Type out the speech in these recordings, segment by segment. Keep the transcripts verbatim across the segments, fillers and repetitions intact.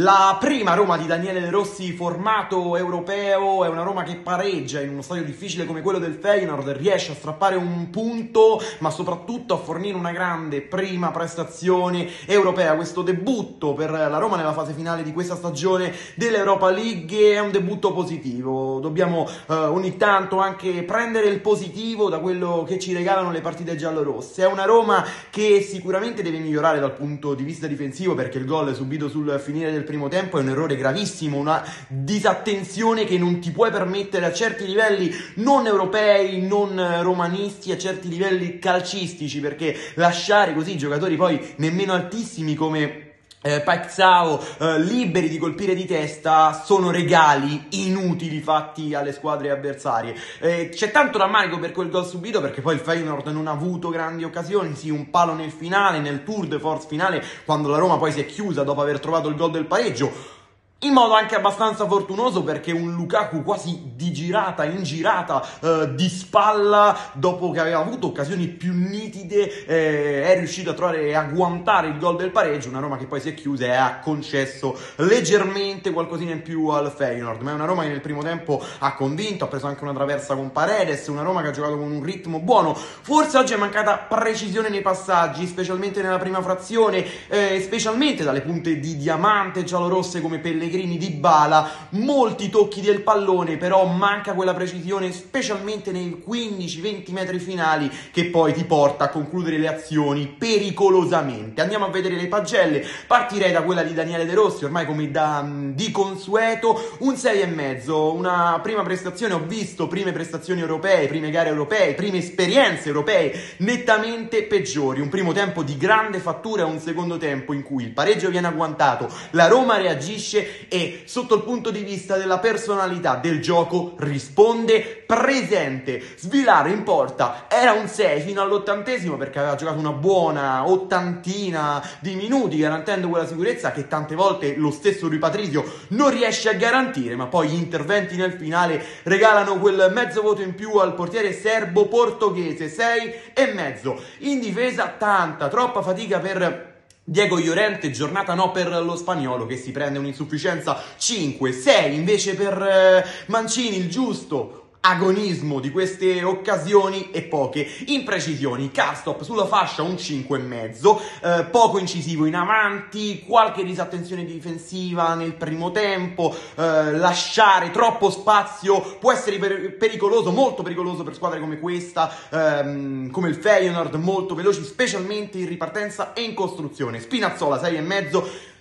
La prima Roma di Daniele De Rossi, formato europeo, è una Roma che pareggia in uno stadio difficile come quello del Feyenoord, riesce a strappare un punto, ma soprattutto a fornire una grande prima prestazione europea. Questo debutto per la Roma nella fase finale di questa stagione dell'Europa League è un debutto positivo. Dobbiamo eh, ogni tanto anche prendere il positivo da quello che ci regalano le partite giallorosse. È una Roma che sicuramente deve migliorare dal punto di vista difensivo, perché il gol subito sul finire del primo tempo è un errore gravissimo, una disattenzione che non ti puoi permettere a certi livelli non europei, non romanisti, a certi livelli calcistici, perché lasciare così giocatori poi nemmeno altissimi come Eh, Paixão eh, liberi di colpire di testa sono regali inutili fatti alle squadre avversarie. Eh, c'è tanto rammarico per quel gol subito, perché poi il Feyenoord non ha avuto grandi occasioni, sì un palo nel finale, nel tour de force finale, quando la Roma poi si è chiusa dopo aver trovato il gol del pareggio, in modo anche abbastanza fortunoso, perché un Lukaku quasi di girata in girata, eh, di spalla, dopo che aveva avuto occasioni più nitide, eh, è riuscito a trovare e a guantare il gol del pareggio. Una Roma che poi si è chiusa e ha concesso leggermente qualcosina in più al Feyenoord, ma è una Roma che nel primo tempo ha convinto, ha preso anche una traversa con Paredes, una Roma che ha giocato con un ritmo buono. Forse oggi è mancata precisione nei passaggi, specialmente nella prima frazione, eh, specialmente dalle punte di diamante giallorosse come Pellegrini, Dybala, molti tocchi del pallone, però manca quella precisione specialmente nei quindici venti metri finali che poi ti porta a concludere le azioni pericolosamente. Andiamo a vedere le pagelle, partirei da quella di Daniele De Rossi, ormai come da, di consueto, un sei e mezzo, una prima prestazione, ho visto prime prestazioni europee, prime gare europee, prime esperienze europee nettamente peggiori, un primo tempo di grande fattura, un secondo tempo in cui il pareggio viene agguantato, la Roma reagisce e sotto il punto di vista della personalità del gioco risponde presente. Svilare in porta era un sei fino all'ottantesimo, perché aveva giocato una buona ottantina di minuti garantendo quella sicurezza che tante volte lo stesso Rui Patrizio non riesce a garantire, ma poi gli interventi nel finale regalano quel mezzo voto in più al portiere serbo portoghese. Sei e mezzo. In difesa tanta, troppa fatica per Diego Iorente, giornata no per lo spagnolo che si prende un'insufficienza. Cinque sei invece per eh, Mancini, il giusto agonismo di queste occasioni e poche imprecisioni. Karsdorp sulla fascia un cinque e mezzo, eh, poco incisivo in avanti, qualche disattenzione difensiva nel primo tempo, eh, lasciare troppo spazio può essere per pericoloso, molto pericoloso per squadre come questa, ehm, come il Feyenoord, molto veloci specialmente in ripartenza e in costruzione. Spinazzola sei e mezzo.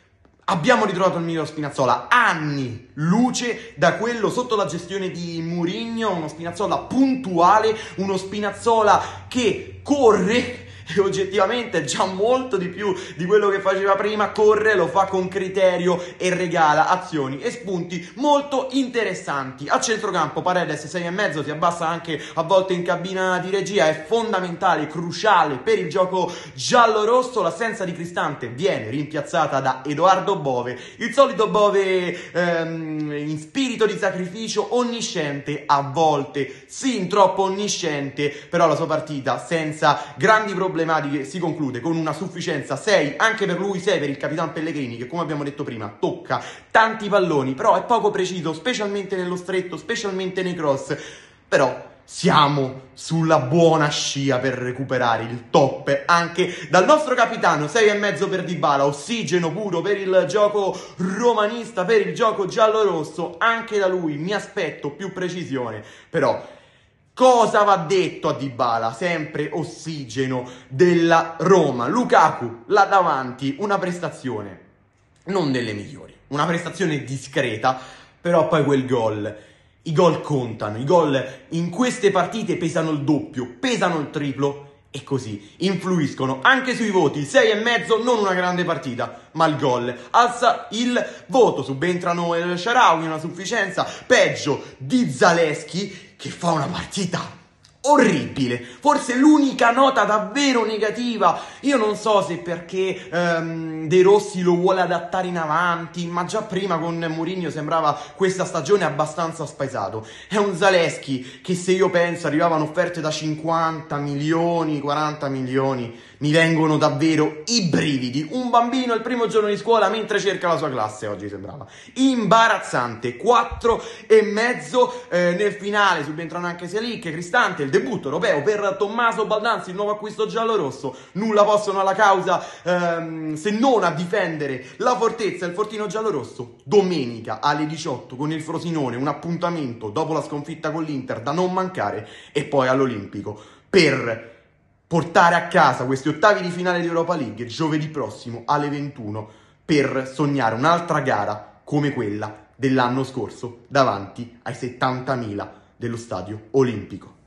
Abbiamo ritrovato il miglior Spinazzola, anni luce da quello sotto la gestione di Mourinho, uno Spinazzola puntuale, uno Spinazzola che corre, e oggettivamente già molto di più di quello che faceva prima, corre, lo fa con criterio e regala azioni e spunti molto interessanti. A centrocampo Paredes sei e mezzo, si abbassa anche a volte in cabina di regia, è fondamentale, cruciale per il gioco giallo-rosso. L'assenza di Cristante viene rimpiazzata da Edoardo Bove, il solito Bove ehm, in spirito di sacrificio, onnisciente a volte, sin troppo onnisciente, però la sua partita senza grandi problemi si conclude con una sufficienza sei anche per lui, sei per il capitano Pellegrini che, come abbiamo detto prima, tocca tanti palloni però è poco preciso, specialmente nello stretto, specialmente nei cross. Però siamo sulla buona scia per recuperare il top anche dal nostro capitano. sei e mezzo per Dybala, ossigeno puro per il gioco romanista, per il gioco giallo-rosso, anche da lui mi aspetto più precisione. Però cosa va detto a Dybala? Sempre ossigeno della Roma. Lukaku là davanti, una prestazione non delle migliori, una prestazione discreta, però poi quel gol, i gol contano, i gol in queste partite pesano il doppio, pesano il triplo e così influiscono anche sui voti. sei e mezzo, non una grande partita, ma il gol alza il voto. Subentrano Noel Sharawi, una sufficienza, peggio di Zalewski che fa una partita orribile, forse l'unica nota davvero negativa. Io non so se perché ehm, De Rossi lo vuole adattare in avanti, ma già prima con Mourinho sembrava questa stagione abbastanza spaesato. È un Zalewski che, se io penso, arrivavano offerte da cinquanta milioni, quaranta milioni, mi vengono davvero i brividi. Un bambino il primo giorno di scuola mentre cerca la sua classe, oggi sembrava imbarazzante. Quattro e mezzo eh, nel finale subentrano anche Celik, Cristante, il debutto europeo per Tommaso Baldanzi, il nuovo acquisto giallorosso. Nulla possono alla causa ehm, se non a difendere la fortezza, il fortino giallorosso. Domenica alle diciotto con il Frosinone, un appuntamento dopo la sconfitta con l'Inter da non mancare, e poi all'Olimpico per portare a casa questi ottavi di finale di Europa League giovedì prossimo alle ventuno, per sognare un'altra gara come quella dell'anno scorso davanti ai settantamila dello stadio Olimpico.